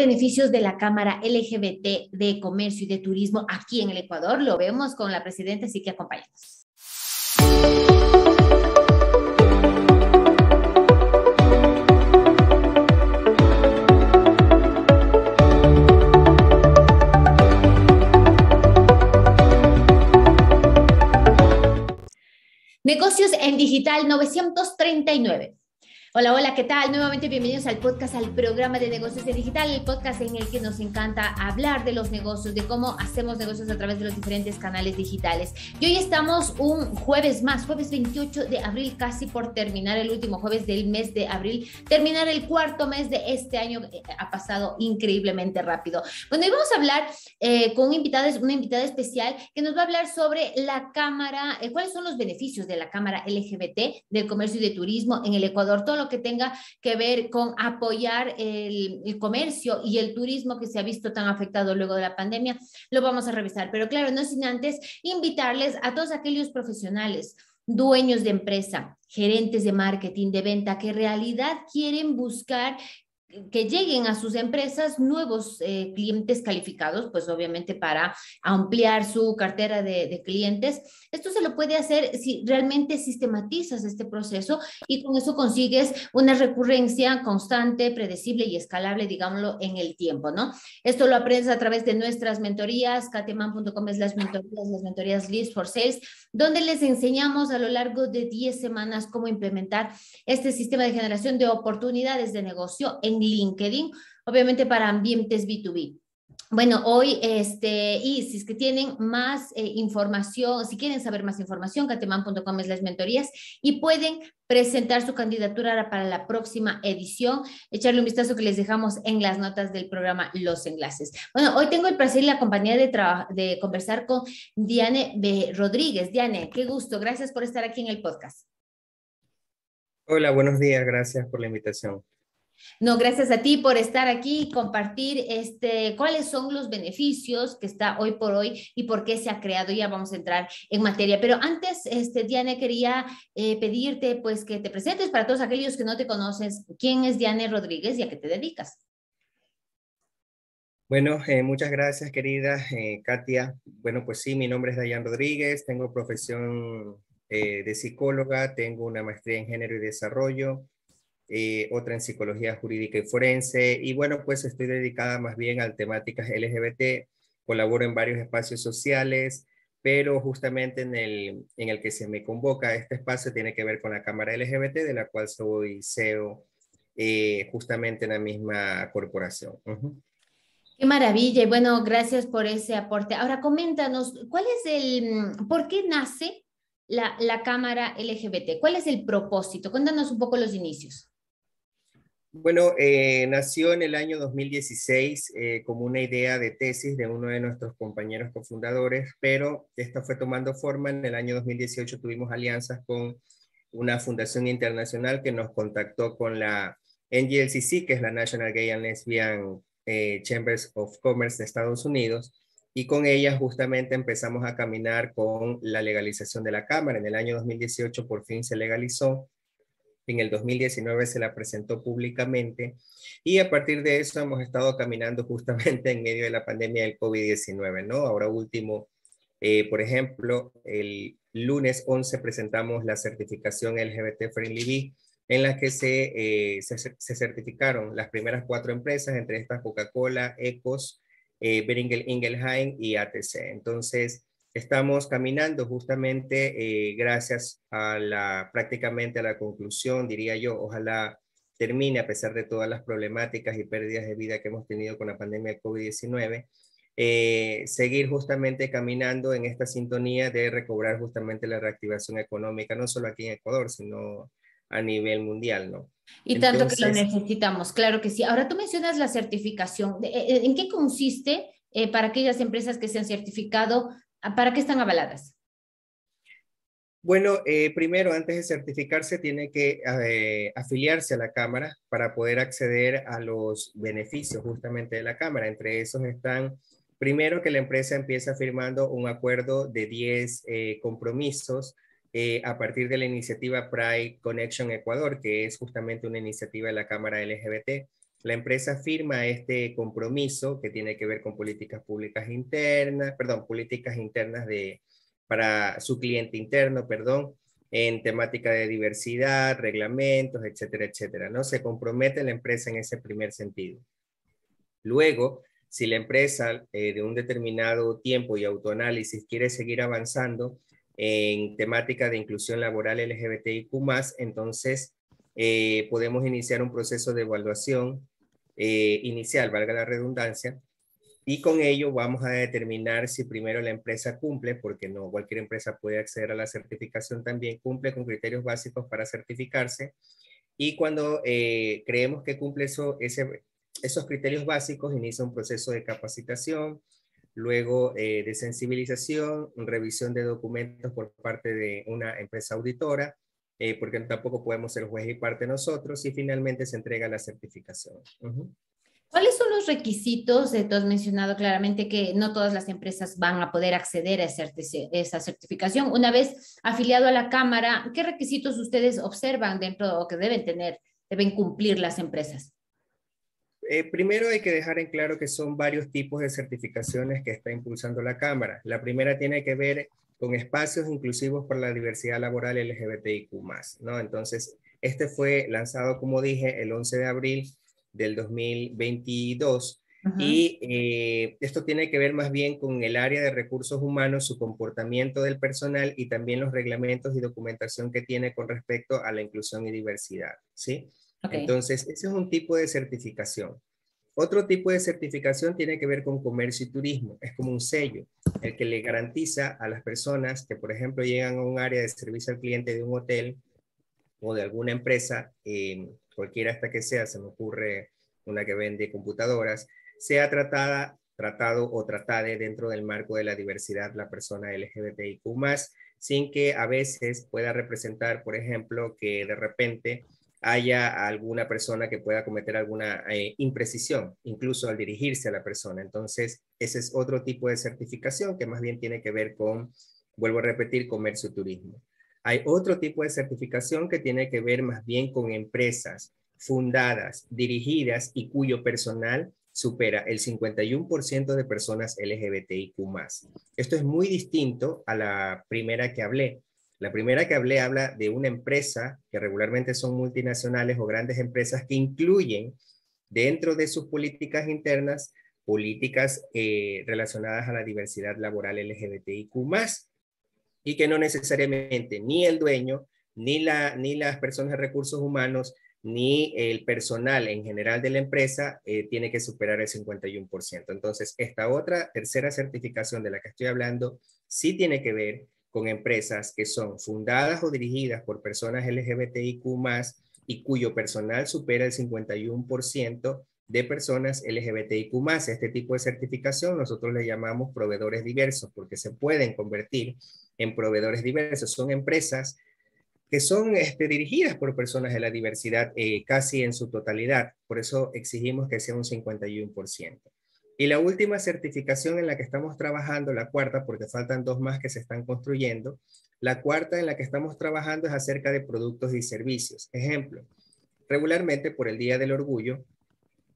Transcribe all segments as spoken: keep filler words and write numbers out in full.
beneficios de la Cámara L G B T de Comercio y de Turismo aquí en el Ecuador. Lo vemos con la presidenta, así que acompáñanos. Negocios en Digital novecientos treinta y nueve. Hola, hola, ¿qué tal? Nuevamente bienvenidos al podcast, al programa de Negocios en Digital, el podcast en el que nos encanta hablar de los negocios, de cómo hacemos negocios a través de los diferentes canales digitales. Y hoy estamos un jueves más, jueves veintiocho de abril, casi por terminar el último jueves del mes de abril, terminar el cuarto mes de este año. Ha pasado increíblemente rápido. Bueno, hoy vamos a hablar eh, con invitadas, una invitada especial que nos va a hablar sobre la Cámara, eh, cuáles son los beneficios de la Cámara L G B T del Comercio y de Turismo en el Ecuador, todo lo que tenga que ver con apoyar el, el comercio y el turismo que se ha visto tan afectado luego de la pandemia. Lo vamos a revisar, pero claro, no sin antes invitarles a todos aquellos profesionales, dueños de empresa, gerentes de marketing, de venta, que en realidad quieren buscar que lleguen a sus empresas nuevos eh, clientes calificados, pues obviamente para ampliar su cartera de, de clientes. Esto se lo puede hacer si realmente sistematizas este proceso y con eso consigues una recurrencia constante, predecible y escalable, digámoslo, en el tiempo, ¿no? Esto lo aprendes a través de nuestras mentorías, kateman punto com es las mentorías, las mentorías Leads for Sales, donde les enseñamos a lo largo de diez semanas cómo implementar este sistema de generación de oportunidades de negocio en LinkedIn, obviamente para ambientes B dos B. Bueno, hoy, este, y si es que tienen más eh, información, si quieren saber más información, kateman punto com es las mentorías y pueden presentar su candidatura para la próxima edición, echarle un vistazo que les dejamos en las notas del programa los enlaces. Bueno, hoy tengo el placer y la compañía de, de conversar con Diane Rodríguez. Diane, qué gusto, gracias por estar aquí en el podcast. Hola, buenos días, gracias por la invitación. No, gracias a ti por estar aquí y compartir este, cuáles son los beneficios que está hoy por hoy y por qué se ha creado. Ya vamos a entrar en materia, pero antes, este, Diane, quería eh, pedirte pues que te presentes para todos aquellos que no te conoces. ¿Quién es Diane Rodríguez y a qué te dedicas? Bueno, eh, muchas gracias, querida eh, Katia. Bueno, pues sí, mi nombre es Diane Rodríguez, tengo profesión eh, de psicóloga, tengo una maestría en género y desarrollo, Eh, otra en psicología jurídica y forense, y bueno, pues estoy dedicada más bien a temáticas L G B T, colaboro en varios espacios sociales, pero justamente en el, en el que se me convoca este espacio tiene que ver con la Cámara L G B T, de la cual soy C E O eh, justamente en la misma corporación. Uh-huh. Qué maravilla, y bueno, gracias por ese aporte. Ahora coméntanos, ¿cuál es el, por qué nace la, la Cámara L G B T? ¿Cuál es el propósito? Cuéntanos un poco los inicios. Bueno, eh, nació en el año dos mil dieciséis eh, como una idea de tesis de uno de nuestros compañeros cofundadores, pero esta fue tomando forma. En el año dos mil dieciocho tuvimos alianzas con una fundación internacional que nos contactó con la N G L C C, que es la National Gay and Lesbian eh, Chambers of Commerce de Estados Unidos, y con ella justamente empezamos a caminar con la legalización de la Cámara. En el año dos mil dieciocho por fin se legalizó. En el dos mil diecinueve se la presentó públicamente y a partir de eso hemos estado caminando justamente en medio de la pandemia del COVID diecinueve, ¿no? Ahora último, eh, por ejemplo, el lunes once presentamos la certificación L G B T Friendly B, en la que se, eh, se, se certificaron las primeras cuatro empresas, entre estas Coca-Cola, Ecos, eh, Boehringer Ingelheim y A T C. Entonces, estamos caminando justamente eh, gracias a la, prácticamente a la conclusión, diría yo, ojalá termine a pesar de todas las problemáticas y pérdidas de vida que hemos tenido con la pandemia del COVID diecinueve, eh, seguir justamente caminando en esta sintonía de recobrar justamente la reactivación económica, no solo aquí en Ecuador, sino a nivel mundial, ¿no? Y entonces, tanto que lo necesitamos, claro que sí. Ahora tú mencionas la certificación, ¿en qué consiste eh, para aquellas empresas que se han certificado? ¿Para qué están avaladas? Bueno, eh, primero, antes de certificarse, tiene que eh, afiliarse a la Cámara para poder acceder a los beneficios justamente de la Cámara. Entre esos están, primero, que la empresa empieza firmando un acuerdo de diez eh, compromisos eh, a partir de la iniciativa Pride Connection Ecuador, que es justamente una iniciativa de la Cámara L G B T. La empresa firma este compromiso que tiene que ver con políticas públicas internas, perdón, políticas internas de, para su cliente interno, perdón, en temática de diversidad, reglamentos, etcétera, etcétera, ¿no? Se compromete la empresa en ese primer sentido. Luego, si la empresa eh, de un determinado tiempo y autoanálisis quiere seguir avanzando en temática de inclusión laboral L G B T I Q más, entonces eh, podemos iniciar un proceso de evaluación eh, inicial, valga la redundancia, y con ello vamos a determinar si primero la empresa cumple, porque no cualquier empresa puede acceder a la certificación también, cumple con criterios básicos para certificarse, y cuando eh, creemos que cumple eso, ese, esos criterios básicos, inicia un proceso de capacitación, luego eh, de sensibilización, revisión de documentos por parte de una empresa auditora, eh, porque tampoco podemos ser juez y parte nosotros, y finalmente se entrega la certificación. Uh-huh. ¿Cuáles son los requisitos? Tú has mencionado claramente que no todas las empresas van a poder acceder a esa certificación. Una vez afiliado a la Cámara, ¿qué requisitos ustedes observan dentro o que deben tener, deben cumplir las empresas? Eh, primero hay que dejar en claro que son varios tipos de certificaciones que está impulsando la Cámara. La primera tiene que ver con espacios inclusivos para la diversidad laboral L G B T I Q más, ¿no? Entonces, este fue lanzado, como dije, el once de abril del dos mil veintidós. Ajá. Y eh, esto tiene que ver más bien con el área de recursos humanos, su comportamiento del personal y también los reglamentos y documentación que tiene con respecto a la inclusión y diversidad, ¿sí? Okay. Entonces, ese es un tipo de certificación. Otro tipo de certificación tiene que ver con comercio y turismo. Es como un sello, el que le garantiza a las personas que, por ejemplo, llegan a un área de servicio al cliente de un hotel o de alguna empresa, eh, cualquiera hasta que sea, se me ocurre una que vende computadoras, sea tratada, tratado o tratade dentro del marco de la diversidad la persona L G B T I Q más, sin que a veces pueda representar, por ejemplo, que de repente haya alguna persona que pueda cometer alguna eh, imprecisión, incluso al dirigirse a la persona. Entonces, ese es otro tipo de certificación que más bien tiene que ver con, vuelvo a repetir, comercio y turismo. Hay otro tipo de certificación que tiene que ver más bien con empresas fundadas, dirigidas y cuyo personal supera el cincuenta y uno por ciento de personas L G B T I Q más. Esto es muy distinto a la primera que hablé. La primera que hablé habla de una empresa que regularmente son multinacionales o grandes empresas que incluyen dentro de sus políticas internas políticas eh, relacionadas a la diversidad laboral L G B T I Q más. Y que no necesariamente ni el dueño, ni, la, ni las personas de recursos humanos, ni el personal en general de la empresa eh, tiene que superar el cincuenta y uno por ciento. Entonces, esta otra tercera certificación de la que estoy hablando sí tiene que ver con empresas que son fundadas o dirigidas por personas L G B T I Q más, y cuyo personal supera el cincuenta y uno por ciento de personas L G B T I Q más. Este tipo de certificación nosotros le llamamos proveedores diversos, porque se pueden convertir en proveedores diversos. Son empresas que son este, dirigidas por personas de la diversidad eh, casi en su totalidad. Por eso exigimos que sea un cincuenta y uno por ciento. Y la última certificación en la que estamos trabajando, la cuarta, porque faltan dos más que se están construyendo, la cuarta en la que estamos trabajando es acerca de productos y servicios. Ejemplo, regularmente por el Día del Orgullo,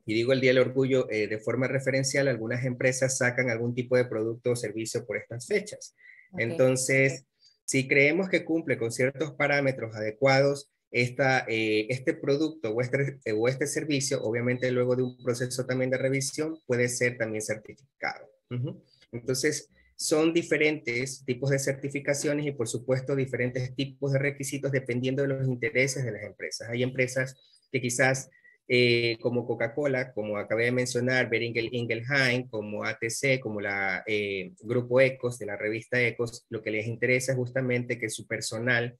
y digo el Día del Orgullo eh, de forma referencial, algunas empresas sacan algún tipo de producto o servicio por estas fechas. Okay. Entonces, okay. Si creemos que cumple con ciertos parámetros adecuados esta, eh, este producto o este, eh, o este servicio, obviamente luego de un proceso también de revisión, puede ser también certificado. Uh-huh. Entonces, son diferentes tipos de certificaciones y, por supuesto, diferentes tipos de requisitos dependiendo de los intereses de las empresas. Hay empresas que quizás Eh, como Coca-Cola, como acabé de mencionar, Boehringer Ingelheim, como A T C, como la eh, Grupo Ecos, de la revista Ecos, lo que les interesa es justamente que su personal,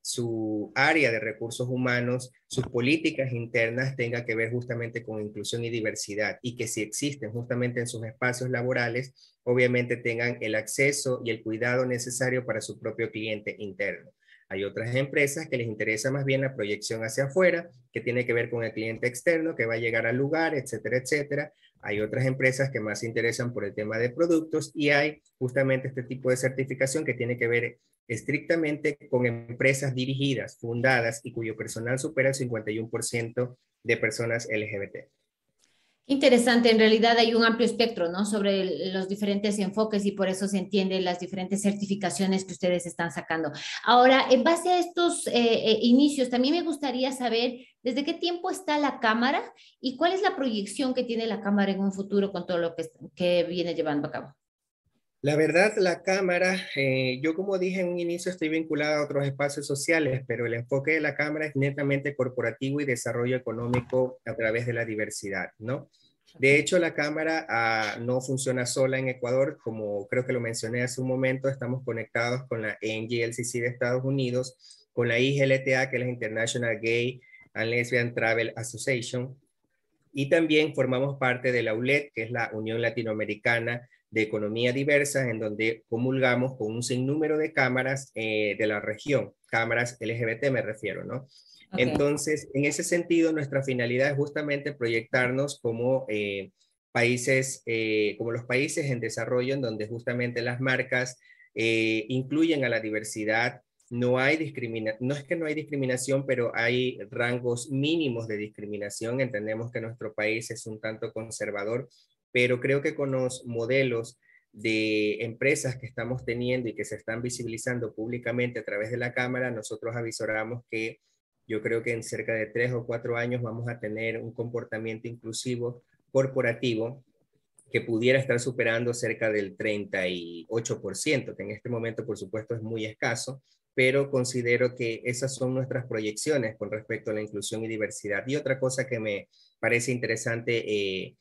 su área de recursos humanos, sus políticas internas tenga que ver justamente con inclusión y diversidad, y que si existen justamente en sus espacios laborales, obviamente tengan el acceso y el cuidado necesario para su propio cliente interno. Hay otras empresas que les interesa más bien la proyección hacia afuera, que tiene que ver con el cliente externo que va a llegar al lugar, etcétera, etcétera. Hay otras empresas que más se interesan por el tema de productos, y hay justamente este tipo de certificación que tiene que ver estrictamente con empresas dirigidas, fundadas y cuyo personal supera el cincuenta y uno por ciento de personas L G B T. Interesante, en realidad hay un amplio espectro, ¿no?, sobre los diferentes enfoques, y por eso se entienden las diferentes certificaciones que ustedes están sacando. Ahora, en base a estos eh, eh, inicios, también me gustaría saber desde qué tiempo está la Cámara y cuál es la proyección que tiene la Cámara en un futuro con todo lo que, que viene llevando a cabo. La verdad, la Cámara, eh, yo como dije en un inicio, estoy vinculada a otros espacios sociales, pero el enfoque de la Cámara es netamente corporativo y desarrollo económico a través de la diversidad, ¿no? De hecho, la Cámara ah, no funciona sola en Ecuador. Como creo que lo mencioné hace un momento, estamos conectados con la N G L C C de Estados Unidos, con la I G L T A, que es la International Gay and Lesbian Travel Association, y también formamos parte de la U L E T, que es la Unión Latinoamericana de Economía Diversa, en donde comulgamos con un sinnúmero de cámaras eh, de la región, cámaras L G B T me refiero, ¿no? Okay. Entonces, en ese sentido, nuestra finalidad es justamente proyectarnos como eh, países, eh, como los países en desarrollo, en donde justamente las marcas eh, incluyen a la diversidad. No hay discriminación, no es que no hay discriminación, pero hay rangos mínimos de discriminación. Entendemos que nuestro país es un tanto conservador, pero creo que con los modelos de empresas que estamos teniendo y que se están visibilizando públicamente a través de la Cámara, nosotros avisoramos que yo creo que en cerca de tres o cuatro años vamos a tener un comportamiento inclusivo corporativo que pudiera estar superando cerca del treinta y ocho por ciento, que en este momento, por supuesto, es muy escaso, pero considero que esas son nuestras proyecciones con respecto a la inclusión y diversidad. Y otra cosa que me parece interesante eh,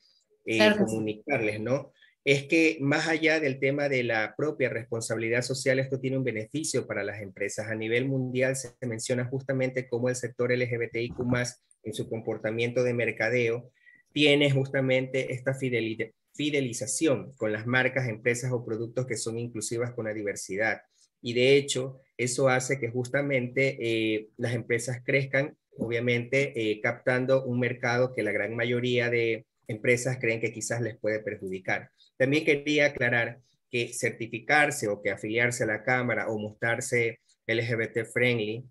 eh, comunicarles, ¿no?, es que más allá del tema de la propia responsabilidad social, esto tiene un beneficio para las empresas. A nivel mundial se menciona justamente cómo el sector L G B T I Q más, en su comportamiento de mercadeo, tiene justamente esta fideliz- fidelización con las marcas, empresas o productos que son inclusivas con la diversidad. Y de hecho, eso hace que justamente eh, las empresas crezcan, obviamente eh, captando un mercado que la gran mayoría de empresas creen que quizás les puede perjudicar. También quería aclarar que certificarse o que afiliarse a la Cámara o mostrarse L G B T friendly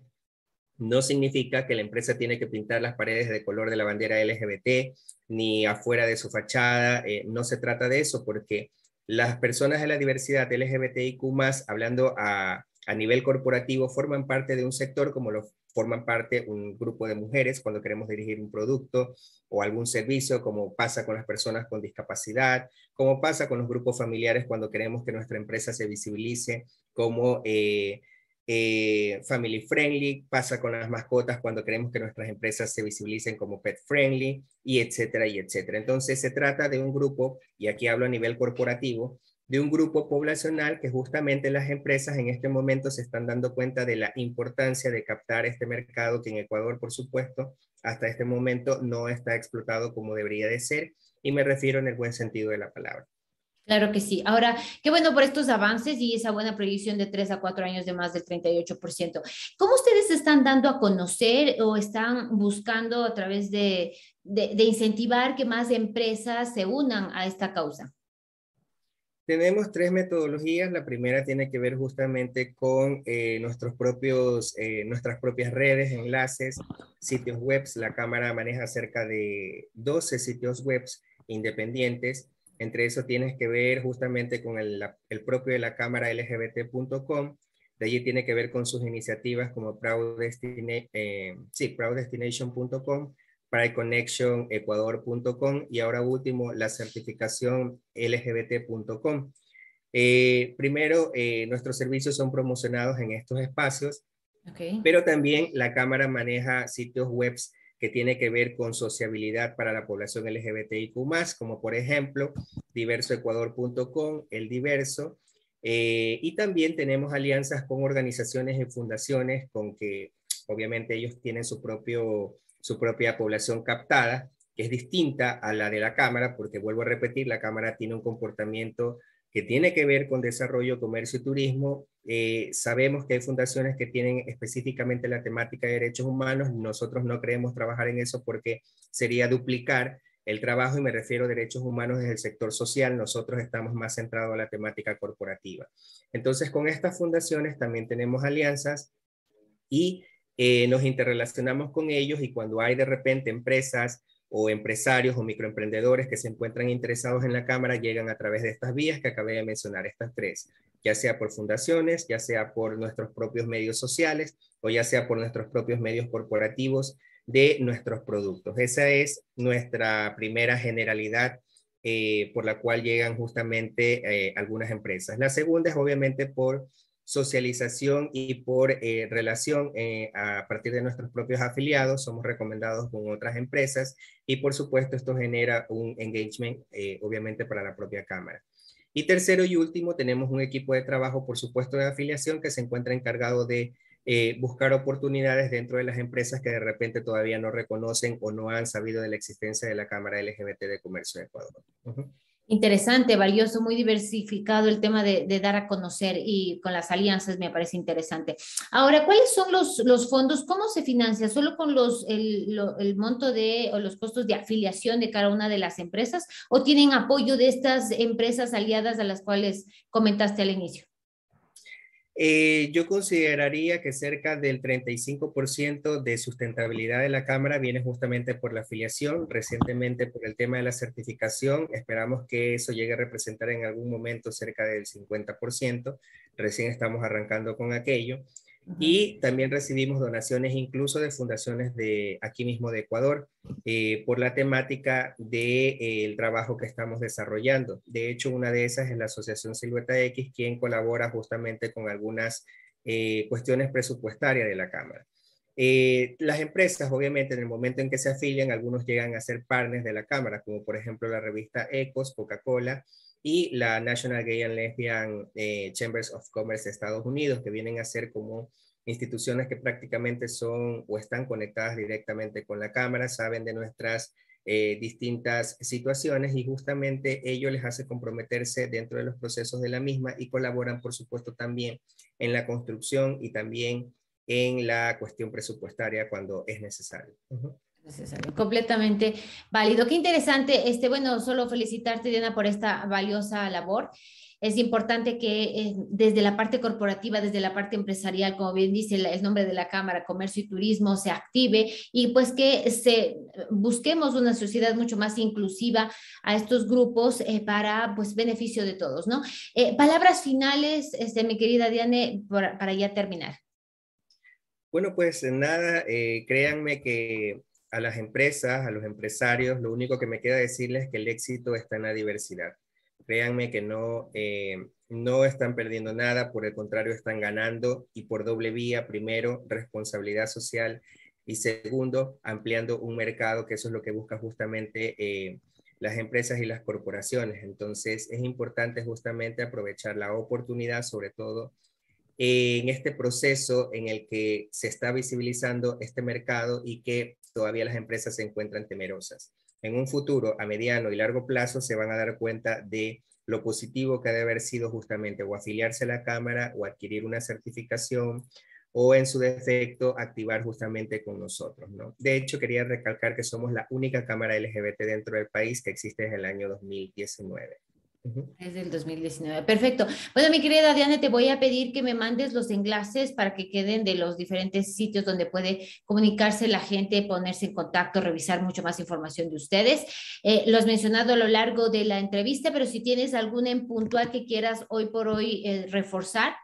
no significa que la empresa tiene que pintar las paredes de color de la bandera L G B T ni afuera de su fachada. Eh, no se trata de eso, porque las personas de la diversidad L G B T I Q más, hablando a, a nivel corporativo, forman parte de un sector como lo forman parte un grupo de mujeres cuando queremos dirigir un producto o algún servicio, como pasa con las personas con discapacidad, como pasa con los grupos familiares cuando queremos que nuestra empresa se visibilice como eh, eh, family friendly, pasa con las mascotas cuando queremos que nuestras empresas se visibilicen como pet friendly, y etcétera, y etcétera. Entonces se trata de un grupo, y aquí hablo a nivel corporativo, de un grupo poblacional que justamente las empresas en este momento se están dando cuenta de la importancia de captar este mercado, que en Ecuador, por supuesto, hasta este momento no está explotado como debería de ser, y me refiero en el buen sentido de la palabra. Claro que sí. Ahora, qué bueno por estos avances y esa buena proyección de tres a cuatro años de más del treinta y ocho por ciento. ¿Cómo ustedes están dando a conocer o están buscando a través de, de, de incentivar que más empresas se unan a esta causa? Tenemos tres metodologías. La primera tiene que ver justamente con eh, nuestros propios, eh, nuestras propias redes, enlaces, sitios web. La Cámara maneja cerca de doce sitios web independientes. Entre eso tienes que ver justamente con el, el propio de la Cámara L G B T punto com. De allí tiene que ver con sus iniciativas como Proud Destina- eh, sí, proud destination punto com. Pride Connection Ecuador punto com, y ahora último, la certificación L G B T punto com. Eh, primero, eh, nuestros servicios son promocionados en estos espacios, okay, pero también la Cámara maneja sitios web que tiene que ver con sociabilidad para la población L G B T I Q más, como por ejemplo, diverso ecuador punto com, El Diverso, eh, y también tenemos alianzas con organizaciones y fundaciones con que obviamente ellos tienen su propio... su propia población captada, que es distinta a la de la Cámara, porque vuelvo a repetir, la Cámara tiene un comportamiento que tiene que ver con desarrollo, comercio y turismo. Eh, sabemos que hay fundaciones que tienen específicamente la temática de derechos humanos. Nosotros no creemos trabajar en eso porque sería duplicar el trabajo, y me refiero a derechos humanos desde el sector social. Nosotros estamos más centrados en la temática corporativa. Entonces, con estas fundaciones también tenemos alianzas y Eh, nos interrelacionamos con ellos, y cuando hay de repente empresas o empresarios o microemprendedores que se encuentran interesados en la Cámara llegan a través de estas vías que acabé de mencionar, estas tres, ya sea por fundaciones, ya sea por nuestros propios medios sociales o ya sea por nuestros propios medios corporativos de nuestros productos. Esa es nuestra primera generalidad eh, por la cual llegan justamente eh, algunas empresas. La segunda es obviamente por socialización y por eh, relación eh, a partir de nuestros propios afiliados, somos recomendados con otras empresas y por supuesto esto genera un engagement eh, obviamente para la propia Cámara. Y tercero y último, tenemos un equipo de trabajo por supuesto de afiliación que se encuentra encargado de eh, buscar oportunidades dentro de las empresas que de repente todavía no reconocen o no han sabido de la existencia de la Cámara L G B T de Comercio de Ecuador. Uh-huh. Interesante, valioso, muy diversificado el tema de, de dar a conocer y con las alianzas me parece interesante. Ahora, ¿cuáles son los, los fondos? ¿Cómo se financia? ¿Solo con los, el, lo, el monto de o los costos de afiliación de cada una de las empresas? ¿O tienen apoyo de estas empresas aliadas a las cuales comentaste al inicio? Eh, yo consideraría que cerca del treinta y cinco por ciento de sustentabilidad de la Cámara viene justamente por la afiliación, recientemente por el tema de la certificación, esperamos que eso llegue a representar en algún momento cerca del cincuenta por ciento, recién estamos arrancando con aquello, uh-huh. Y también recibimos donaciones incluso de fundaciones de aquí mismo de Ecuador, eh, por la temática del eh, trabajo que estamos desarrollando. De hecho, una de esas es la Asociación Silueta X, quien colabora justamente con algunas eh, cuestiones presupuestarias de la Cámara. Eh, las empresas, obviamente, en el momento en que se afilian, algunos llegan a ser partners de la Cámara, como por ejemplo la revista Ecos, Coca-Cola y la National Gay and Lesbian eh, Chambers of Commerce de Estados Unidos, que vienen a ser como instituciones que prácticamente son o están conectadas directamente con la Cámara, saben de nuestras eh, distintas situaciones y justamente ello les hace comprometerse dentro de los procesos de la misma y colaboran, por supuesto, también en la construcción y también en la cuestión presupuestaria cuando es necesario. Uh-huh. Necesario. Completamente válido. Qué interesante. Este, bueno, solo felicitarte, Diana, por esta valiosa labor. Es importante que eh, desde la parte corporativa, desde la parte empresarial, como bien dice el, el nombre de la Cámara, Comercio y Turismo, se active y pues que se, busquemos una sociedad mucho más inclusiva a estos grupos eh, para pues beneficio de todos, ¿no? Eh, palabras finales, este, mi querida Diane, para, para ya terminar. Bueno, pues nada, eh, créanme que a las empresas, a los empresarios, lo único que me queda decirles es que el éxito está en la diversidad. Créanme que no, eh, no están perdiendo nada, por el contrario, están ganando y por doble vía, primero, responsabilidad social y segundo, ampliando un mercado, que eso es lo que busca justamente eh, las empresas y las corporaciones. Entonces, es importante justamente aprovechar la oportunidad, sobre todo en este proceso en el que se está visibilizando este mercado y que todavía las empresas se encuentran temerosas. En un futuro, a mediano y largo plazo, se van a dar cuenta de lo positivo que ha de haber sido justamente o afiliarse a la Cámara o adquirir una certificación o en su defecto activar justamente con nosotros, ¿no? De hecho, quería recalcar que somos la única Cámara L G B T dentro del país que existe desde el año dos mil diecinueve. Desde el dos mil diecinueve. Perfecto. Bueno, mi querida Diane, te voy a pedir que me mandes los enlaces para que queden de los diferentes sitios donde puede comunicarse la gente, ponerse en contacto, revisar mucho más información de ustedes. Eh, lo has mencionado a lo largo de la entrevista, pero si tienes alguna en puntual que quieras hoy por hoy eh, reforzar.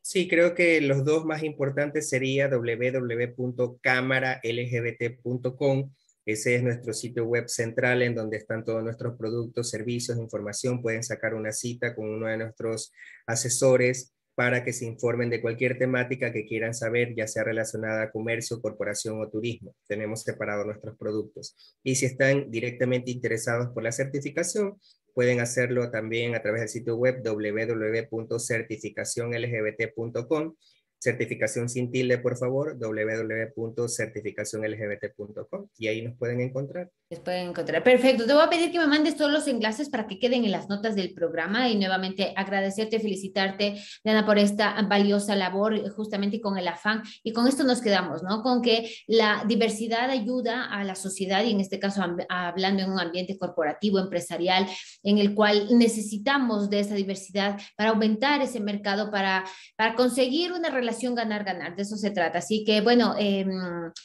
Sí, creo que los dos más importantes sería doble u doble u doble u punto cámara L G B T punto com. Ese es nuestro sitio web central en donde están todos nuestros productos, servicios, información. Pueden sacar una cita con uno de nuestros asesores para que se informen de cualquier temática que quieran saber, ya sea relacionada a comercio, corporación o turismo. Tenemos separados nuestros productos. Y si están directamente interesados por la certificación, pueden hacerlo también a través del sitio web doble u doble u doble u punto certificación L G B T punto com. Certificación sin tilde, por favor, doble u doble u doble u punto certificación L G B T punto com y ahí nos pueden encontrar. Les pueden encontrar. Perfecto. Te voy a pedir que me mandes todos los enlaces para que queden en las notas del programa y nuevamente agradecerte, felicitarte, Diana, por esta valiosa labor, justamente con el afán y con esto nos quedamos, ¿no? Con que la diversidad ayuda a la sociedad y en este caso hablando en un ambiente corporativo, empresarial, en el cual necesitamos de esa diversidad para aumentar ese mercado, para, para conseguir una relación relación ganar-ganar, de eso se trata. Así que, bueno, eh,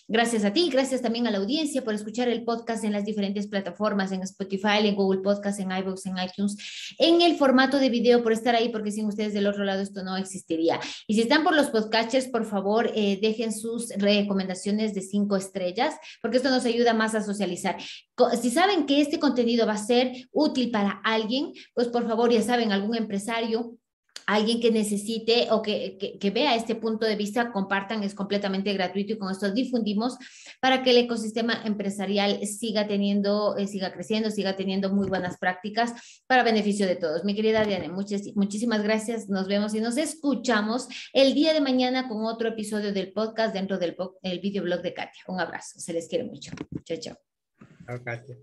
gracias a ti, gracias también a la audiencia por escuchar el podcast en las diferentes plataformas, en Spotify, en Google Podcast, en iVoox, en iTunes, en el formato de video, por estar ahí, porque sin ustedes del otro lado esto no existiría. Y si están por los podcasters, por favor, eh, dejen sus recomendaciones de cinco estrellas, porque esto nos ayuda más a socializar. Si saben que este contenido va a ser útil para alguien, pues por favor, ya saben, algún empresario, alguien que necesite o que, que, que vea este punto de vista, compartan, es completamente gratuito y con esto difundimos para que el ecosistema empresarial siga teniendo, eh, siga creciendo, siga teniendo muy buenas prácticas para beneficio de todos. Mi querida Diane, muchas, muchísimas gracias, nos vemos y nos escuchamos el día de mañana con otro episodio del podcast dentro del el videoblog de Katya. Un abrazo, se les quiere mucho. Chao, chao. Chao, Katya.